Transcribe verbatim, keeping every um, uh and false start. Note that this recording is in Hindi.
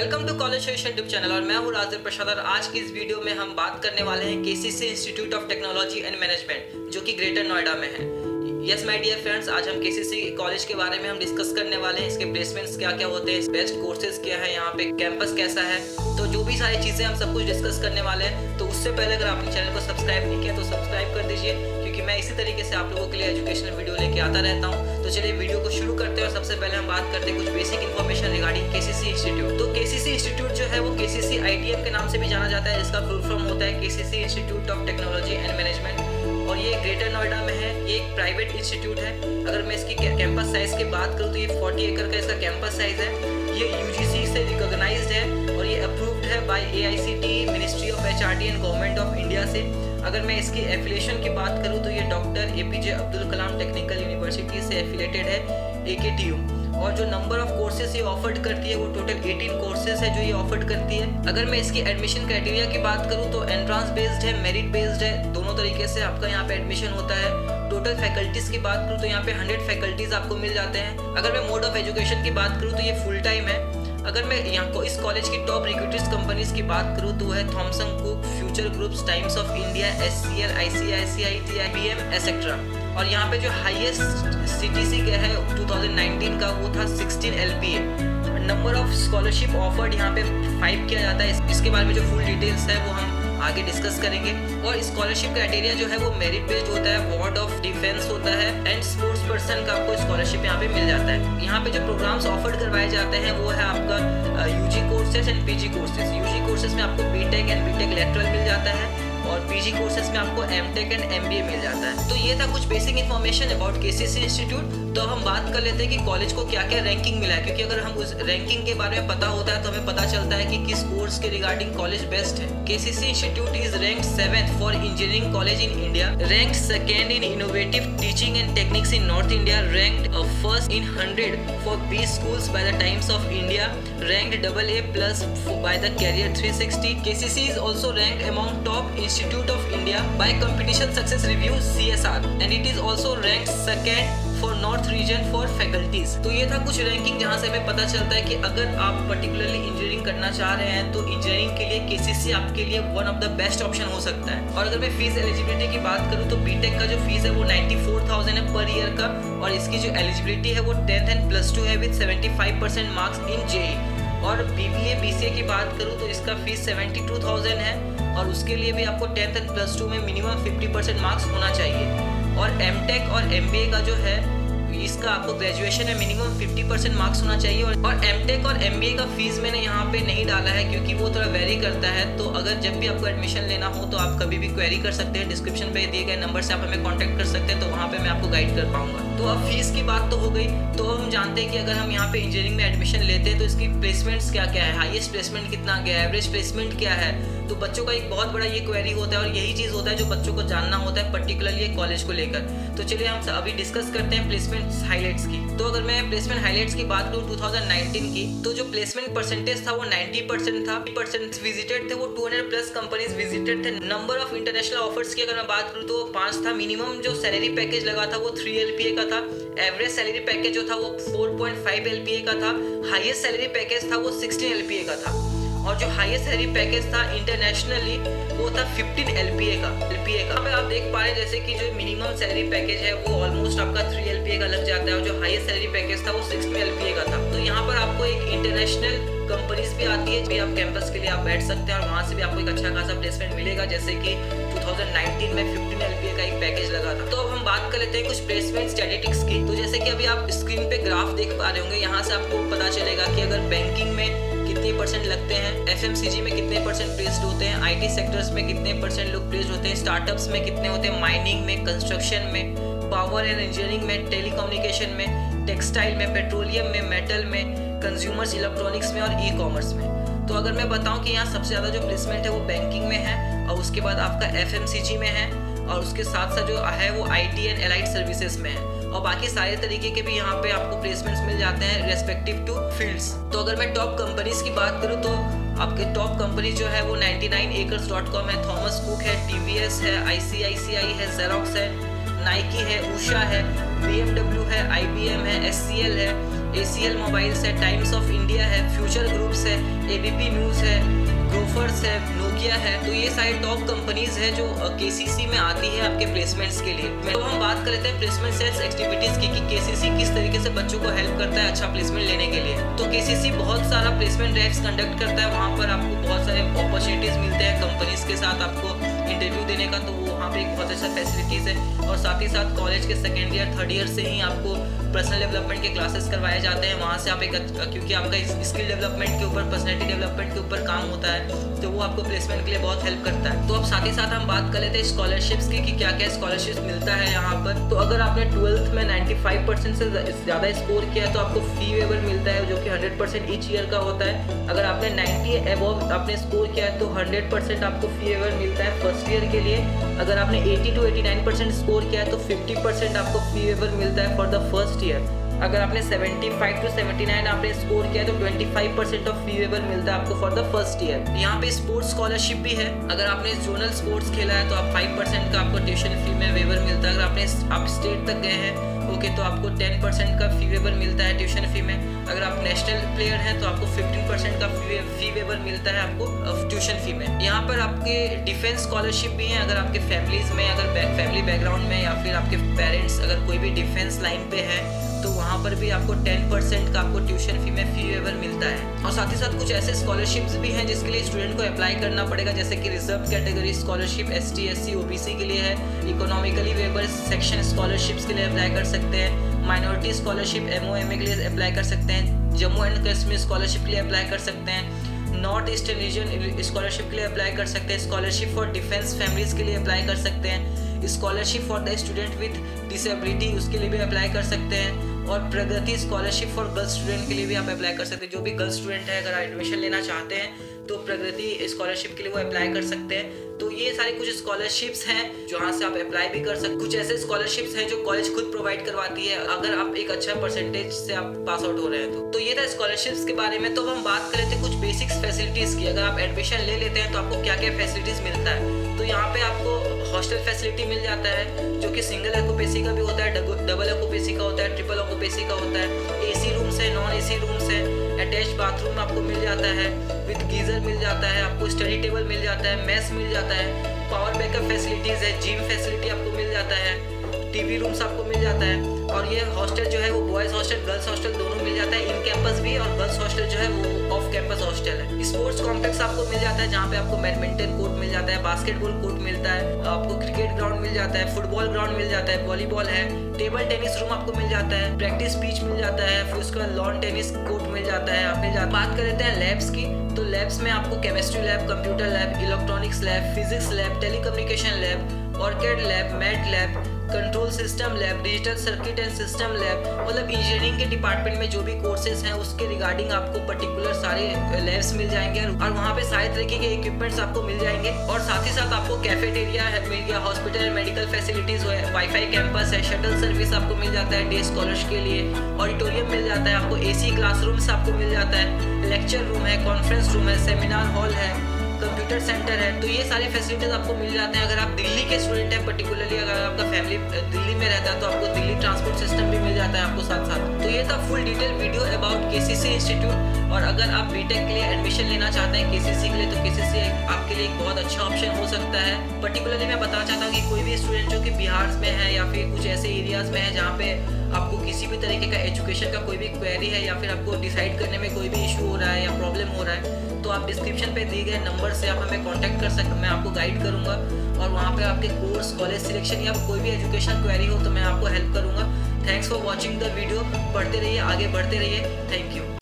Welcome to college solution YouTube channel और मैं हूं राजेंद्र प्रशाद। और आज की इस वीडियो में हम बात करने वाले हैं KCC institute of technology and management जो कि ग्रेटर नोएडा में है। यस माय डियर फ्रेंड्स, आज हम केसीसी कॉलेज के बारे में हम डिस्कस करने वाले हैं, इसके प्लेसमेंट्स क्या क्या होते हैं, बेस्ट कोर्सेज क्या है, यहाँ पे कैंपस कैसा है, तो जो भी सारी चीज़ें हम सब कुछ डिस्कस करने वाले हैं। तो उससे पहले अगर आपने चैनल को सब्सक्राइब नहीं किया तो सब्सक्राइब कर दीजिए, क्योंकि मैं इसी तरीके से आप लोगों के लिए एजुकेशनल वीडियो लेके आता रहता हूँ। तो चलिए वीडियो को शुरू करते हैं और सबसे पहले हम बात करते हैं कुछ basic information regarding KCC institute. तो केसीसी इंस्टीट्यूट जो है वो केसीसी आईबीएम के नाम से भी जाना जाता है, जिसका फुल फॉर्म होता है KCC institute of technology and management, और ये ग्रेटर नोएडा में है। ये एक प्राइवेट इंस्टीट्यूट है। अगर मैं इसकी कैंपस साइज की बात करूँ तो ये चालीस एकड़ का इसका कैंपस साइज है। ये यूजीसी से रिकॉग्नाइज्ड है और ये अप्रूव्ड है by AICTE, ministry of HRD and government of India से। अगर मैं इसकी एफिलिएशन की बात करूँ तो ये doctor APJ Abdul Kalam technical university से एफिलेटेड है, ए के टी यू। और जो नंबर ऑफ कोर्सेज ये ऑफर्ड करती है वो टोटल अठारह कोर्सेज है जो ये ऑफर्ड करती है। अगर मैं इसकी एडमिशन क्राइटेरिया की बात करूँ तो एंट्रांस बेस्ड है, मेरिट बेस्ड है, दोनों तरीके से आपका यहाँ पे एडमिशन होता है। टोटल फैकल्टीज़ की बात करूँ तो यहाँ पे हंड्रेड फैकल्टीज आपको मिल जाते हैं। अगर मैं मोड ऑफ एजुकेशन की बात करूँ तो ये फुल टाइम है। अगर मैं यहाँ को इस कॉलेज की टॉप रिक्रूटेड कंपनीज की बात करूँ तो है Thompson Cook, future group, Times of India, S C L, I C I C I, I B M etcetera. और यहाँ पे जो हाईएस्ट सीटीसी का है दो हज़ार उन्नीस का वो था सोलह L P A. Number of scholarship offered यहाँ पे फाइव किया जाता है। इसके बारे में जो फुल डिटेल्स है वो हम आगे डिस्कस करेंगे। और स्कॉलरशिप क्राइटेरिया जो है वो मेरिट बेस्ड होता है, वार्ड ऑफ डिफेंस होता है एंड स्पोर्ट्स पर्सन का आपको स्कॉलरशिप यहाँ पे मिल जाता है। यहाँ पे जो प्रोग्राम्स ऑफर्ड करवाए जाते हैं वो है आपका UG courses and PG courses. UG courses में आपको बीटेक एंड बीटेक लेटरल मिल जाता है और पीजी कोर्सेज में आपको एमटेक एंड एमबीए मिल जाता है। तो ये था कुछ basic information about KCC institute. तो हम बात कर लेते हैं कि कॉलेज को क्या क्या रैंकिंग मिला है, क्योंकि अगर हम उस रैंकिंग के बारे में पता होता है तो हमें पता चलता है कि किस कोर्स के रिगार्डिंग कॉलेज बेस्ट है। KCC institute is ranked seventh for engineering college in India, ranked second in innovative teaching and techniques in north India, ranked first in hundred for B schools by the Times of India, ranked double A plus by the career three sixty. KCC is also ranked among top Institute of India by Competition Success Review (C S R) and it is also ranked second for North region for faculties. तो ये था कुछ रैंकिंग जहाँ से हमें पता चलता है कि अगर आप पर्टिकुलरली इंजीनियरिंग करना चाह रहे हैं तो इंजीनियरिंग के लिए केसीसी आपके लिए one of the best option हो सकता है। और अगर मैं फीस एलिजिबिलिटी की बात करूँ तो बीटेक का जो फीस है वो चौरानवे हज़ार है पर ईयर का, और इसकी जो एलिजिबिलिटी है वो टेंथ एंड प्लस टू है विद पचहत्तर परसेंट मार्क्स इन जेई। और बीबीए बीसीए की बात करूँ तो इसका फीस बहत्तर हज़ार है, और उसके लिए भी आपको टेंथ एंड प्लस टू में मिनिमम पचास परसेंट मार्क्स होना चाहिए। और एमटेक और एमबीए का जो है इसका आपको ग्रेजुएशन है मिनिमम पचास परसेंट मार्क्स होना चाहिए। और एमटेक और एमबीए का फीस मैंने यहाँ पे नहीं डाला है क्योंकि वो थोड़ा वेरी करता है। तो अगर जब भी आपको एडमिशन लेना हो तो आप कभी भी क्वेरी कर सकते हैं, डिस्क्रिप्शन पे दिए गए नंबर से आप हमें कॉन्टैक्ट कर सकते हैं, तो वहाँ पे मैं आपको गाइड कर पाऊंगा। तो अब फीस की बात तो हो गई। तो हम जानते हैं कि अगर हम यहाँ पे इंजीनियरिंग में एडमिशन लेते हैं तो इसकी प्लेसमेंट्स क्या क्या है, हाईएस्ट प्लेसमेंट कितना गया है, एवरेज प्लेसमेंट क्या है। तो बच्चों का एक बहुत बड़ा ये क्वेरी होता है और यही चीज़ होता है जो बच्चों को जानना होता है पर्टिकुलरली कॉलेज को लेकर। तो चलिए हम अभी डिस्कस करते हैं प्लेसमेंट हाईलाइट्स की। तो अगर मैं प्लेसमेंट हाईलाइट्स की बात करूँ दो हज़ार उन्नीस की, तो जो प्लेसमेंट परसेंटेज था वो नब्बे परसेंट था। परसेंट विजिटेड थे वो दो सौ प्लस कंपनीज विजिटेड थे। नंबर ऑफ इंटरनेशनल ऑफर्स की अगर मैं बात करूँ तो वो पाँच था। मिनिमम जो सैलरी पैकेज लगा था वो थ्री एल पी ए का था। एवरेज सैलरी पैकेज जो था वो four point five L P A का था। हाइएस्ट सैलरी पैकेज था वो सिक्सटीन एल पी ए का था। और जो हाईएस्ट सैलरी पैकेज था इंटरनेशनली वो था पंद्रह एल पी ए का एल पी ए का। आप देख पा रहे हैं जैसे कि जो मिनिमम सैलरी पैकेज है वो ऑलमोस्ट आपका तीन एल पी ए का लग जाता है, और जो हाईएस्ट सैलरी पैकेज था वो सोलह एल पी ए का था। तो यहाँ पर आपको एक इंटरनेशनल कंपनीज भी आती है जो आप कैंपस के लिए आप बैठ सकते हैं, और वहाँ से भी आपको एक अच्छा खासा प्लेसमेंट मिलेगा, जैसे कि दो हज़ार उन्नीस में पंद्रह एल पी ए का एक पैकेज लगा था। तो अब हम बात कर लेते हैं कुछ प्लेसमेंट स्टैटिस्टिक्स की। तो जैसे कि अभी आप स्क्रीन पे ग्राफ देख पा रहे होंगे, यहाँ से आपको पता चलेगा कि अगर बैंकिंग में कितने परसेंट लगते हैं, एफ एम सी जी में कितने परसेंट प्लेस्ड होते हैं, आईटी सेक्टर्स में कितने परसेंट लोग प्लेस्ड होते हैं, स्टार्टअप्स में कितने होते हैं, माइनिंग में, कंस्ट्रक्शन में, पावर एंड इंजीनियरिंग में, टेलीकम्युनिकेशन में, टेक्सटाइल में, पेट्रोलियम में, मेटल में, कंज्यूमर्स, इलेक्ट्रॉनिक्स में और ई कॉमर्स में। तो अगर मैं बताऊं कि यहाँ सबसे ज़्यादा जो प्लेसमेंट है वो बैंकिंग में है, और उसके बाद आपका एफ एम सी जी में है, और उसके साथ साथ जो है वो आईटी एंड एलाइड सर्विसेज में है, और बाकी सारे तरीके के भी यहाँ पे आपको प्लेसमेंट्स मिल जाते हैं रेस्पेक्टिव टू फील्ड्स। तो अगर मैं टॉप कंपनीज की बात करूँ तो आपके टॉप कंपनी जो है वो ninety nine acres dot com है, थॉमस कुक है, टीवीएस है, आई सी आई सी आई है, जेरोक्स है, नाइकी है, ऊषा है, बीएमडब्ल्यू है, आई बी एम है, एस सी एल है, ए सी एल मोबाइल्स है, टाइम्स ऑफ इंडिया है, फ्यूचर ग्रुप है, ए बी पी न्यूज है, ग्रोफर्स है, नोकिया है। तो ये सारी टॉप कंपनीज है जो केसीसी में आती है आपके प्लेसमेंट्स के लिए। तो हम बात कर लेते हैं प्लेसमेंट सेल्स एक्टिविटीज की कि केसीसी किस तरीके से बच्चों को हेल्प करता है अच्छा प्लेसमेंट लेने के लिए। तो केसीसी बहुत सारा प्लेसमेंट ड्राइव्स कंडक्ट करता है, वहाँ पर आपको बहुत सारे अपॉर्चुनिटीज मिलते हैं कंपनीज के साथ आपको इंटरव्यू देने का। तो वहाँ पे एक बहुत अच्छा फैसिलिटीज है और साथ ही साथ कॉलेज के सेकेंड ईयर थर्ड ईयर से ही आपको पर्सनल डेवलपमेंट के क्लासेस करवाए जाते हैं। वहाँ से आप एक क्योंकि आपका स्किल डेवलपमेंट के ऊपर पर्सनैलिटी डेवलपमेंट के ऊपर काम होता है तो वो आपको प्लेसमेंट के लिए बहुत हेल्प करता है। तो अब साथ ही साथ हम बात कर लेते हैं स्कॉलरशिप्स की कि क्या क्या स्कॉलरशिप मिलता है यहाँ पर। तो अगर आपने ट्वेल्थ में नाइन्टी फाइव परसेंट से ज़्यादा स्कोर किया है तो आपको फी वेवर मिलता है जो कि हंड्रेड परसेंट ईच ईयर का होता है। अगर आपने नाइन्टी एबव आपने स्कोर किया है तो हंड्रेड परसेंट आपको फी वेवर मिलता है फर्स्ट ईयर के लिए। अगर आपने eighty to eighty nine percent score किया है तो फिफ्टी परसेंट आपको फी वेवर मिलता है फॉर द फर्स्ट ईयर। अगर आपने seventy five to seventy nine आपने स्कोर किया है तो twenty five percent of fee waiver मिलता है आपको फॉर द फर्स्ट ईयर। यहाँ पे स्पोर्ट्स स्कॉलरशिप भी है, अगर आपने जोनल स्पोर्ट्स खेला है तो आप फाइव परसेंट का आपको ट्यूशन फी में वेवर मिलता है। अगर आपने आप स्टेट तक गए हैं ओके okay, तो आपको टेन परसेंट का फी वेवर मिलता है ट्यूशन फी में। अगर आप नेशनल प्लेयर हैं तो आपको फिफ्टीन परसेंट का फी वेवर मिलता है आपको ट्यूशन फी में। यहाँ पर आपके डिफेंस स्कॉलरशिप भी हैं, अगर आपके फैमिलीज में अगर बैक, फैमिली बैकग्राउंड में या फिर आपके पेरेंट्स अगर कोई भी डिफेंस लाइन पे है तो वहाँ पर भी आपको टेन परसेंट का आपको ट्यूशन फी में फी वेवर मिलता है। और साथ ही साथ कुछ ऐसे स्कॉलरशिप्स भी हैं जिसके लिए स्टूडेंट को अप्लाई करना पड़ेगा, जैसे कि reserve category scholarship S T S C O B C के लिए है, इकोनॉमिकली वेवर सेक्शन स्कॉलरशिप्स के लिए अप्लाई कर सकते हैं, minority scholarship M O M A के लिए अप्लाई कर सकते हैं, जम्मू एंड कश्मीर स्कॉलरशिप के लिए अप्लाई कर सकते हैं, नॉर्थ ईस्टर्न रीजन स्कॉलरशिप के लिए अप्लाई कर सकते हैं, स्कॉलरशिप फॉर डिफेंस फैमिलीज के लिए अप्लाई कर सकते हैं, scholarship for the student with disability उसके लिए भी अप्लाई कर सकते हैं, और Pragati scholarship for girls student के लिए भी आप अप्लाई कर सकते हैं। जो भी गर्ल्स स्टूडेंट है अगर एडमिशन लेना चाहते हैं तो प्रगति स्कॉलरशिप के लिए वो अप्लाई कर सकते हैं। तो ये सारे कुछ स्कॉलरशिप्स हैं जहाँ से आप अप्लाई भी कर सकते। कुछ ऐसे स्कॉलरशिप्स हैं जो कॉलेज खुद प्रोवाइड करवाती है अगर आप एक अच्छा परसेंटेज से आप पास आउट हो रहे हैं। तो तो ये था स्कॉलरशिप्स के बारे में। तो हम बात कर लेते हैं कुछ बेसिक्स फैसिलिटीज़ की, अगर आप एडमिशन ले लेते हैं तो आपको क्या क्या फैसिलिटीज़ मिलता है। तो यहाँ पे आपको हॉस्टल फैसिलिटी मिल जाता है जो कि सिंगल ऑक्यूपेसी का भी होता है, डबल ऑक्यूपेसी का होता है, ट्रिपल ऑक्यूपेसी का होता है, एसी रूम्स है, नॉन एसी रूम्स है, अटैच बाथरूम आपको मिल जाता है, विद गीजर मिल जाता है, आपको स्टडी टेबल मिल जाता है, मेस मिल जाता है, पावर बैकअप फैसिलिटीज़ है, जिम फैसिलिटी आपको मिल जाता है, टीवी रूम्स आपको मिल जाता है। और ये हॉस्टल जो है वो बॉयज़ हॉस्टल गर्ल्स हॉस्टल दोनों मिल जाता है, इन कैंपस भी और गर्ल्स हॉस्टल जो है वो ऑफ कैंपस हॉस्टल है। स्पोर्ट्स कॉम्प्लेक्स आपको मिल जाता है जहाँ पे आपको बैडमिंटन कोर्ट मिल जाता है, बास्केटबॉल कोर्ट मिलता है, आपको क्रिकेट ग्राउंड मिल जाता है, फुटबॉल ग्राउंड मिल जाता है, वॉलीबॉल है, टेबल टेनिस रूम आपको मिल जाता है, प्रैक्टिस पिच मिल जाता है, फिर उसके बाद लॉन टेनिस कोर्ट मिल जाता है। आप बात कर लेते हैं लैब्स की, तो लैब्स में आपको chemistry lab, computer lab, electronics lab, physics lab, telecommunication lab, orchid lab, MATLAB, control system lab, digital circuit and system lab, मतलब इंजीनियरिंग के डिपार्टमेंट में जो भी कोर्सेज हैं उसके रिगार्डिंग आपको पर्टिकुलर सारे लैब्स मिल जाएंगे और वहाँ पे सारे तरीके के इक्विपमेंट्स आपको मिल जाएंगे। और साथ ही साथ आपको कैफेटेरिया मिल गया, हॉस्पिटल एंड मेडिकल फैसिलिटीज है, वाईफाई कैंपस है, शटल सर्विस आपको मिल जाता है डे स्कॉलर्स के लिए, ऑडिटोरियम मिल जाता है आपको, ए सी क्लासरूम्स आपको मिल जाता है, लेक्चर रूम है, कॉन्फ्रेंस रूम है, सेमिनार हॉल है, कंप्यूटर सेंटर है। तो ये सारे फैसिलिटीज़ आपको मिल जाते हैं। अगर आप दिल्ली के स्टूडेंट हैं पर्टिकुलरली, अगर आपका फैमिली दिल्ली में रहता है तो आपको दिल्ली ट्रांसपोर्ट सिस्टम भी मिल जाता है आपको साथ साथ। तो ये था full detail video about KCC institute. और अगर आप बीटेक के लिए एडमिशन लेना चाहते हैं केसीसी के लिए तो केसीसी आपके लिए एक बहुत अच्छा ऑप्शन हो सकता है। पर्टिकुलरली मैं बताना चाहता हूँ कि कोई भी स्टूडेंट जो कि बिहार में है या फिर कुछ ऐसे एरियाज़ में है जहाँ पे आपको किसी भी तरीके का एजुकेशन का कोई भी क्वेरी है या फिर आपको डिसाइड करने में कोई भी इशू हो रहा है या प्रॉब्लम हो रहा है तो आप डिस्क्रिप्शन पे दिए गए नंबर से आप हमें कांटेक्ट कर सकते हैं, मैं आपको गाइड करूंगा और वहाँ पे आपके कोर्स कॉलेज सिलेक्शन या कोई भी एजुकेशन क्वेरी हो तो मैं आपको हेल्प करूँगा। Thanks for watching the video, पढ़ते रहिए, आगे बढ़ते रहिए, थैंक यू।